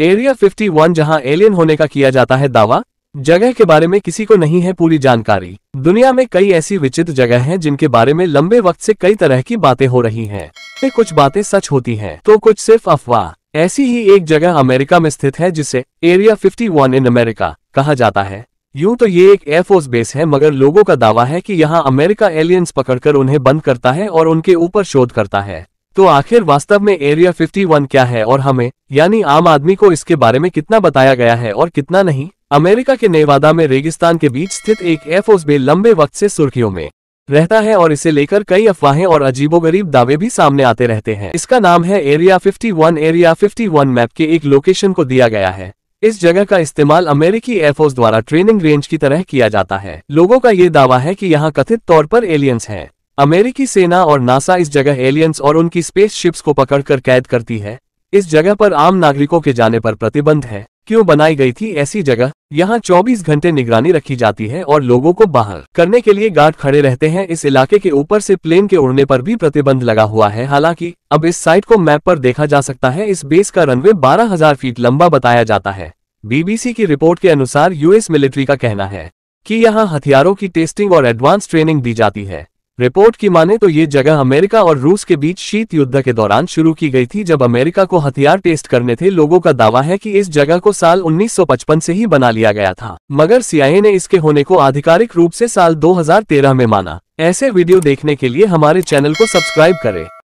Area 51 जहां alien होने का किया जाता है दावा, जगह के बारे में किसी को नहीं है पूरी जानकारी। दुनिया में कई ऐसी विचित्र जगह हैं जिनके बारे में लंबे वक्त से कई तरह की बातें हो रही हैं। कुछ बातें सच होती हैं, तो कुछ सिर्फ अफवाह। ऐसी ही एक जगह अमेरिका में स्थित है जिसे एरिया 51 इन अमेरिका कहा जाता है। यूं तो ये एक एयरफोर्स बेस है, मगर लोगों का दावा है कि यहाँ अमेरिका एलियंस पकड़कर उन्हें बंद करता है और उनके ऊपर शोध करता है। तो आखिर वास्तव में एरिया 51 क्या है और हमें यानी आम आदमी को इसके बारे में कितना बताया गया है और कितना नहीं। अमेरिका के नेवादा में रेगिस्तान के बीच स्थित एक एयरफोर्स बेस लंबे वक्त से सुर्खियों में रहता है और इसे लेकर कई अफवाहें और अजीबोगरीब दावे भी सामने आते रहते हैं। इसका नाम है एरिया 51। एरिया 51 मैप के एक लोकेशन को दिया गया है। इस जगह का इस्तेमाल अमेरिकी एयरफोर्स द्वारा ट्रेनिंग रेंज की तरह किया जाता है। लोगों का ये दावा है कि यहाँ कथित तौर पर एलियंस हैं। अमेरिकी सेना और नासा इस जगह एलियंस और उनकी स्पेसशिप्स को पकड़कर कैद करती है। इस जगह पर आम नागरिकों के जाने पर प्रतिबंध है। क्यों बनाई गई थी ऐसी जगह? यहाँ 24 घंटे निगरानी रखी जाती है और लोगों को बाहर करने के लिए गार्ड खड़े रहते हैं। इस इलाके के ऊपर से प्लेन के उड़ने पर भी प्रतिबंध लगा हुआ है। हालांकि अब इस साइट को मैप पर देखा जा सकता है। इस बेस का रनवे 12,000 फीट लंबा बताया जाता है। बीबीसी की रिपोर्ट के अनुसार यूएस मिलिट्री का कहना है कि यहाँ हथियारों की टेस्टिंग और एडवांस ट्रेनिंग दी जाती है। रिपोर्ट की माने तो ये जगह अमेरिका और रूस के बीच शीत युद्ध के दौरान शुरू की गई थी, जब अमेरिका को हथियार टेस्ट करने थे। लोगों का दावा है कि इस जगह को साल 1955 से ही बना लिया गया था, मगर CIA ने इसके होने को आधिकारिक रूप से साल 2013 में माना। ऐसे वीडियो देखने के लिए हमारे चैनल को सब्सक्राइब करें।